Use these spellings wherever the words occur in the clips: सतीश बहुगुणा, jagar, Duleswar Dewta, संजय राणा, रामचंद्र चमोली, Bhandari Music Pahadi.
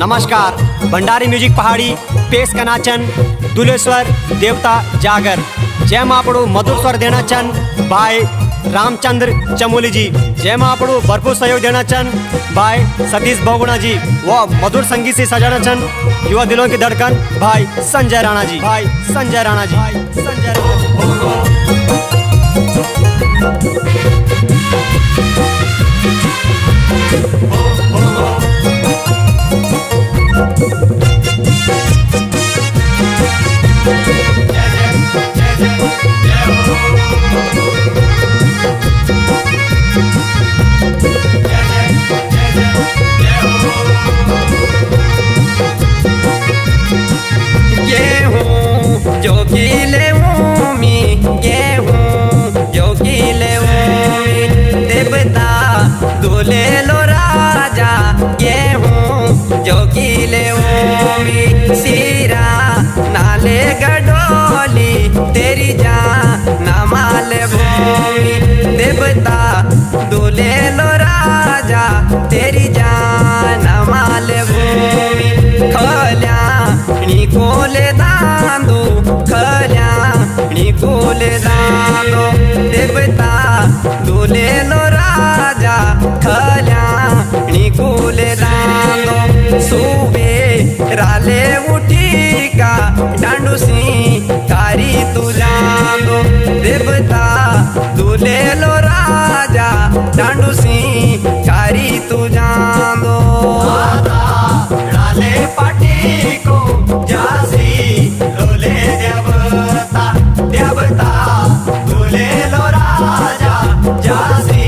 नमस्कार। भंडारी म्यूजिक पहाड़ी पेश करना चन दुलेश्वर देवता जागर जय मापड़ो मधुर स्वर देना चन बाय रामचंद्र चमोली जी। जय मापड़ो भरपूर सहयोग देना चन बाय सतीश बहुगुणा जी। वह मधुर संगीत से सजाना चन युवा दिलों की धड़कन भाई संजय राणा जी। भाई संजय राणा जी। भाई संजय ले लो राजा ये हूँ जो किले ओमी सीरा नाले गडोली तेरी जा नामाल भूमि देवता दूले लो राजा तेरी जा नामाल भूमि खल्या निकोले दांदू खल्या निकोले दांदू देवता दूले लो राजा खल्या निकोले दांदो सुबे राले उठी का डांडूसी कारी तू जानो देवता दूले लो राजा डांडूसी कारी तू जानो राले पाटी को जासी लोले देवता देवता दूले लो राजा जासी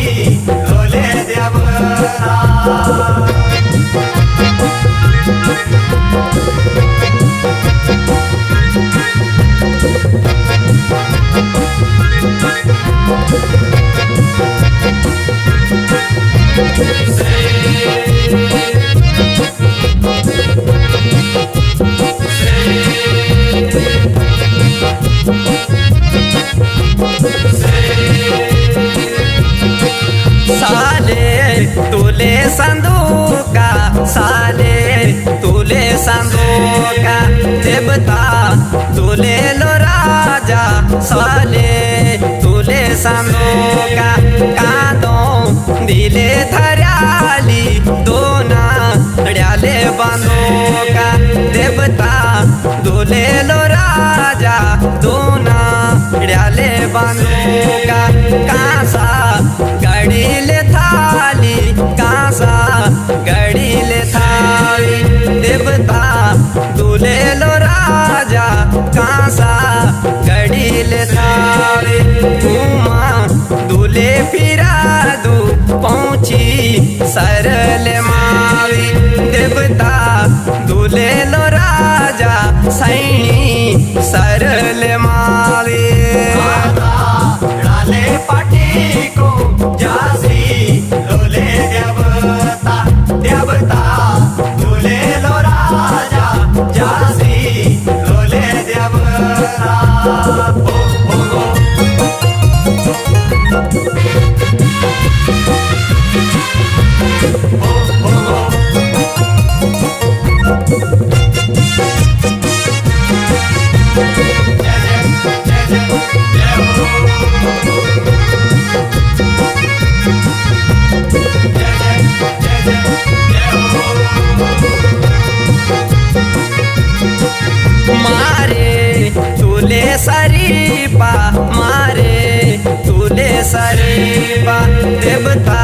तूले संदूका साले तूले संदूका देवता तूले लो राजा साले तूले संदूका कांदों दिले धराली दोना डाले बांदूका देवता तूले लो राजा दोना डाले बांदूका कांसा गड़ीले थाली कांसा गड़ीले थाली देवता दूले लो राजा कांसा गड़ीले थाली घूमा दूले फिरा दू पहुंची सरले मावी देवता दूले लो राजा सैनी सरले मावी डाले पाटी को जासी लोले देवता देवता दूले लो राजा जासी लोले देवता सरीपा मारे तूले सरीपा देवता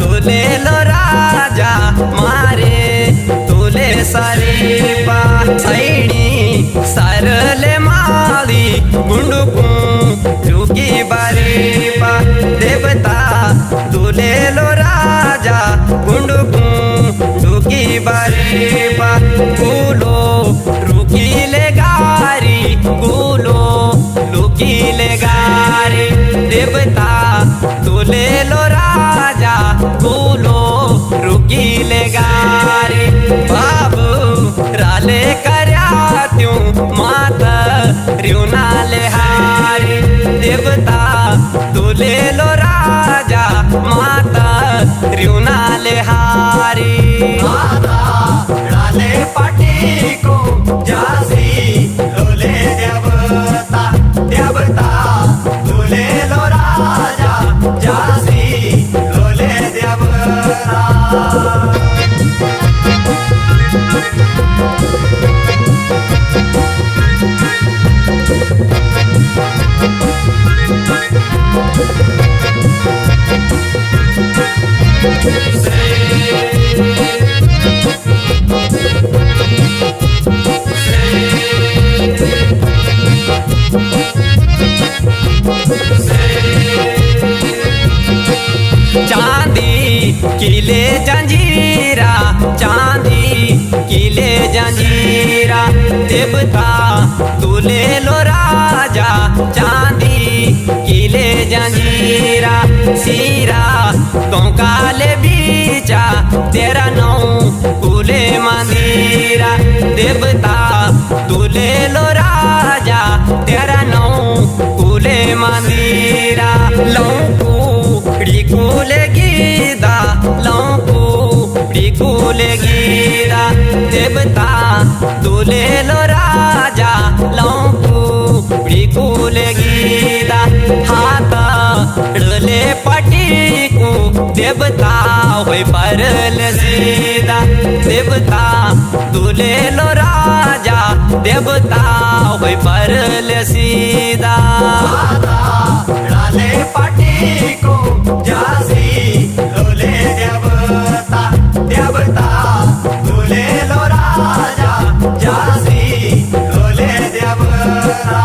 तूले लो राजा मारे तूले सरीपा सैनी सरले माली गुंडुकू चुकी बरीपा देवता तूले लो राजा गुंडुकू चुकी बरीपा गुलो रुकी ले गारी गुलो लुकी ले गारी देवता दूले लो राजा गुलो रुकी ले गारी बाबू राले कर्या त्यू माता रियुना ले हारी देवता दूले लो राजा माता रियुना ले हारी माता जंजीरा देवता तू ले लो राजा चांदी की ले जंजीरा सीरा तो काले बीचा तेरा नौ कूले मंदिरा देवता तू ले लो राजा तेरा नौ कूले मंदिरा लौकू कूले गीदा लौकू कूले गीदा देवता तू ले लो राजा लौकू कूले गीदा हाथ ले पटी को देवता होय परल सीधा देवता तू ले लो राजा देवता होय परल सीधा ले पटी को जासी ले देवता देवता तू ले लो राजा जासी ले देवता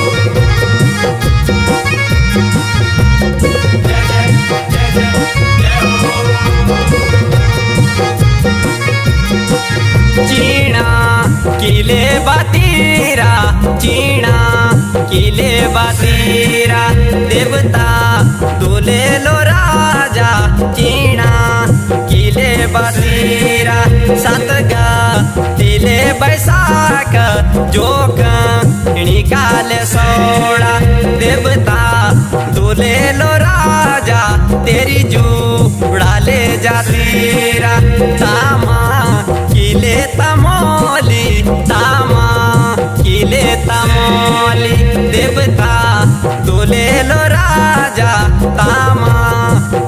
चीना किले बातीरा चीना किले बातीरा देवता तू ले लो राजा चीना किले बातीरा सतगा तिले बैसाख जोक निकाले सोड़ा देवता तू ले लो राजा तेरी जोड़ा ले जातीरा तामा किले तमोली तामा किले तमोली देवता तू ले लो राजा तामा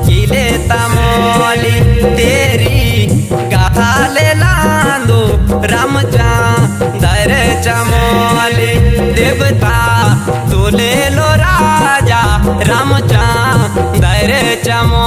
किले तमोली तेरी गाथा ले लांदो राम चंद्र चमोली देवता तू ले लो राजा राम चंद्र चमोली।